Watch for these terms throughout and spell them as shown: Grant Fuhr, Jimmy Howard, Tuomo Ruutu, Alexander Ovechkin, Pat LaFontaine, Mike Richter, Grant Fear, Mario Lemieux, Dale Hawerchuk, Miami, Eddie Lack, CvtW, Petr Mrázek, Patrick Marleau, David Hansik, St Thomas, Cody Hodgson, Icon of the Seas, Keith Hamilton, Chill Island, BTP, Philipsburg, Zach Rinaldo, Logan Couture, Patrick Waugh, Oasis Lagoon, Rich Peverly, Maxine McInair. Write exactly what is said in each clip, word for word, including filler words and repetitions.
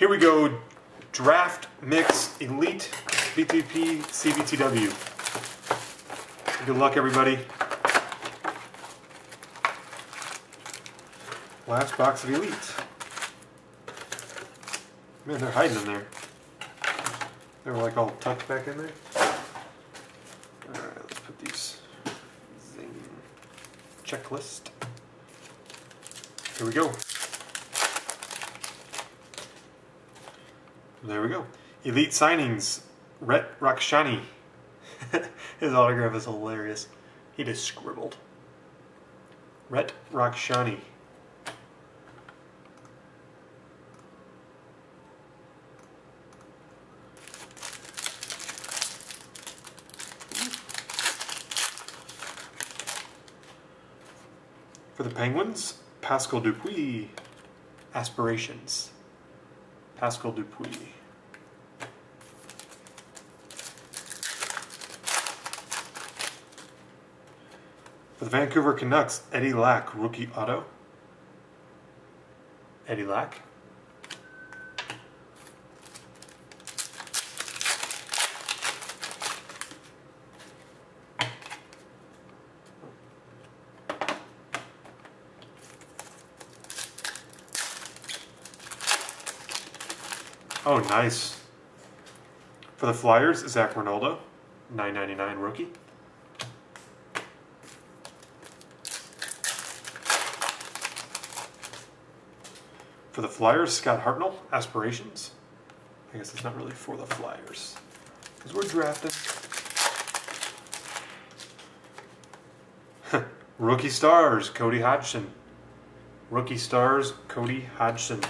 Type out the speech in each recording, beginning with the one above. Here we go. Draft Mix Elite B T P C V T W. Good luck, everybody. Last box of Elite. Man, they're hiding in there. They're like all tucked back in there. Alright, let's put these in checklist. Here we go. There we go. Elite signings. Rhett Rakshani. His autograph is hilarious. He just scribbled. Rhett Rakshani. For the Penguins, Pascal Dupuis. Aspirations. Pascal Dupuis. For the Vancouver Canucks, Eddie Lack, rookie auto. Eddie Lack. Oh, nice. For the Flyers, Zach Rinaldo, nine ninety-nine rookie. For the Flyers, Scott Hartnell, Aspirations. I guess it's not really for the Flyers, because we're drafting. Rookie Stars, Cody Hodgson. Rookie Stars, Cody Hodgson.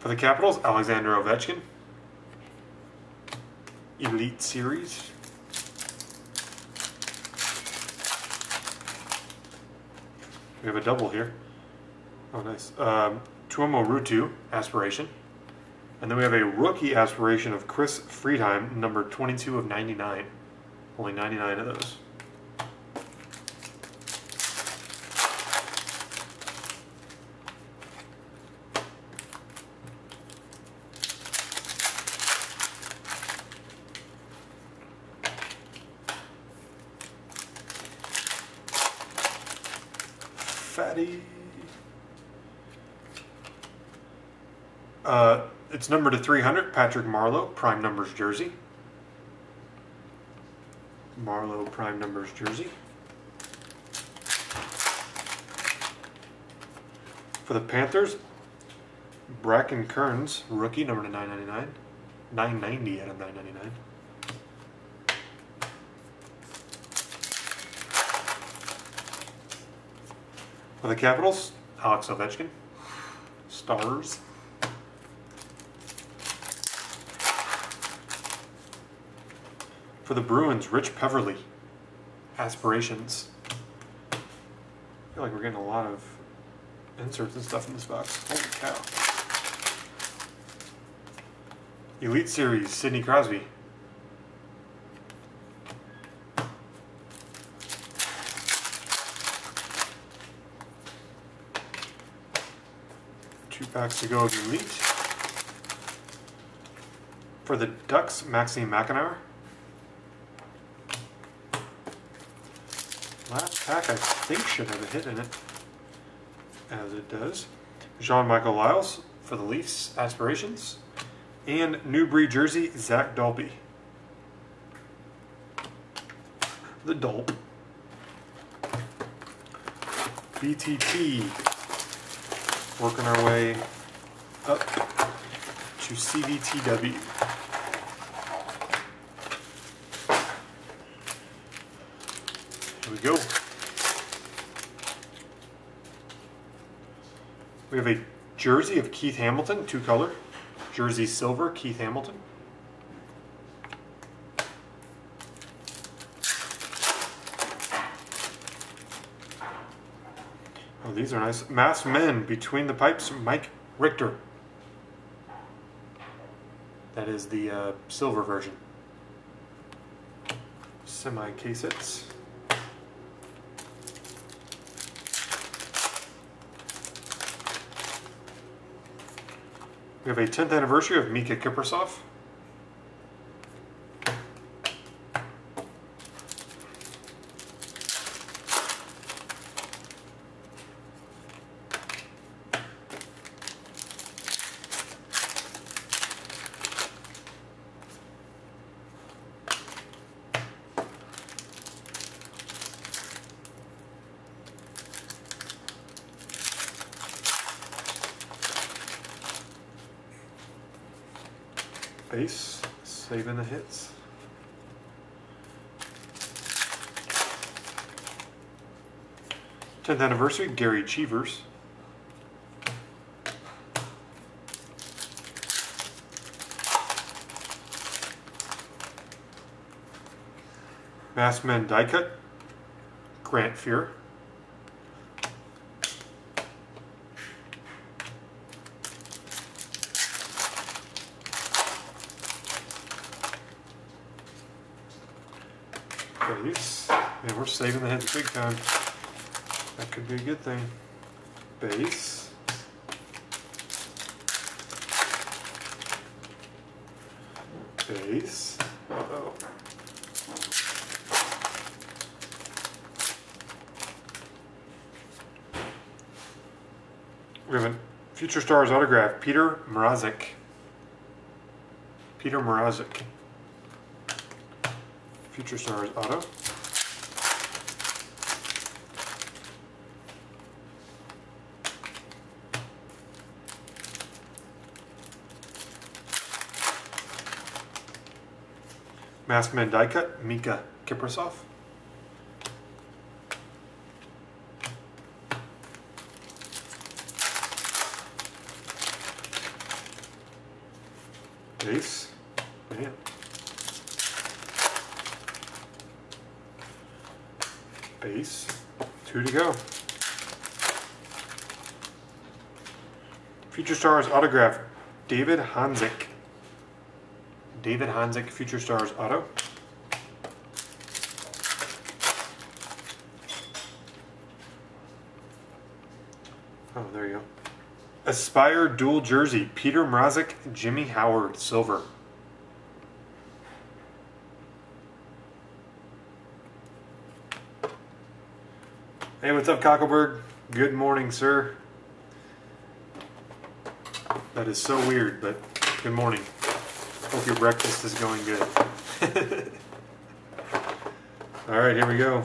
For the Capitals, Alexander Ovechkin. Elite Series. We have a double here. Oh, nice. Um, Tuomo Ruutu, Aspiration. And then we have a rookie aspiration of Chris Friedheim, number twenty-two of ninety-nine. Only ninety-nine of those. Fatty. Uh, it's numbered to three hundred, Patrick Marleau, prime numbers jersey. Marleau, prime numbers jersey. For the Panthers, Bracken Kearns, rookie, number to nine ninety-nine. nine ninety out of nine ninety-nine. For the Capitals, Alex Ovechkin, Stars. For the Bruins, Rich Peverly, Aspirations. I feel like we're getting a lot of inserts and stuff in this box. Holy cow. Elite Series, Sidney Crosby. Two packs to go of Elite. For the Ducks, Maxine McInair. Last pack I think should have a hit in it, as it does. Jean-Michael Lyles for the Leafs, Aspirations. And Newbury jersey, Zach Dolby. The Dolp. B T P. Working our way up to C V T W. Here we go. We have a jersey of Keith Hamilton, two color. Jersey silver, Keith Hamilton. Oh, these are nice. Masked Men, Between the Pipes, Mike Richter. That is the uh, silver version. Semi-casets. We have a tenth anniversary of Miikka Kiprusoff. Base, saving the hits. tenth anniversary, Gary Cheevers. Masked Man die cut, Grant Fear. And we're saving the hits big time. That could be a good thing. Base. Base. Uh-oh. We have a Future Stars autograph, Petr Mrázek. Petr Mrázek. Future Stars auto. Masked Man die cut, Miikka Kiprusoff. Base. Yeah. Base. Two to go. Future Stars autograph, David Hansik. David Hansik, Future Stars auto. Oh, there you go. Aspire dual jersey, Petr Mrázek, Jimmy Howard, silver. Hey, what's up, Cockleberg? Good morning, sir. That is so weird, but good morning. Hope your breakfast is going good. All right, here we go.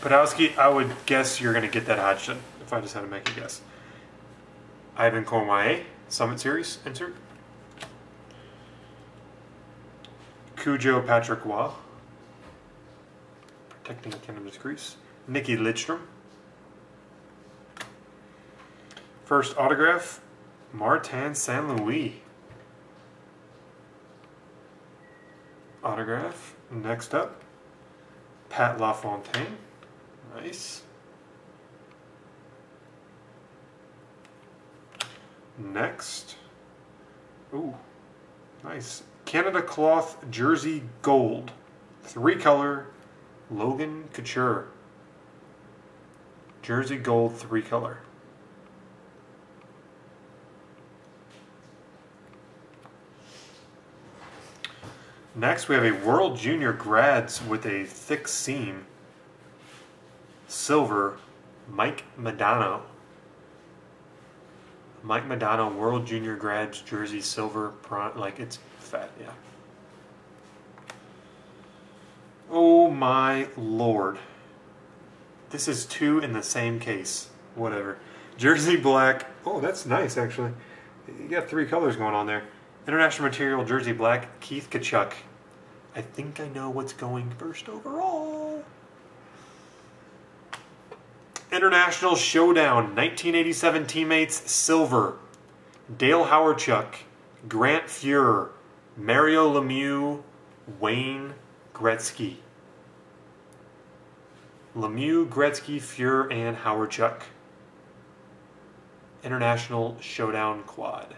Podolsky, I would guess you're going to get that hot shot if I just had to make a guess. Ivan Corneille, Summit Series, insert. Cujo Patrick Waugh, protecting Canada's crease. Nikki Lidstrom. First autograph, Martin Saint Louis. Autograph. Next up, Pat LaFontaine. Nice. Next. Ooh, nice. Canada Cloth Jersey Gold, three color, Logan Couture. Jersey Gold, three color. Next we have a World Junior Grads with a thick seam. Silver, Mike Modano. Mike Modano, World Junior Grads Jersey Silver, like it's fat, yeah. Oh my lord. This is two in the same case. Whatever. Jersey Black. Oh, that's nice, actually. You got three colors going on there. International Material Jersey Black, Keith Kachuk. I think I know what's going first overall. International Showdown, nineteen eighty-seven Teammates, silver. Dale Hawerchuk, Grant Fuhr, Mario Lemieux, Wayne Gretzky. Lemieux, Gretzky, Fuhr, and Howard Chuck. International Showdown Quad.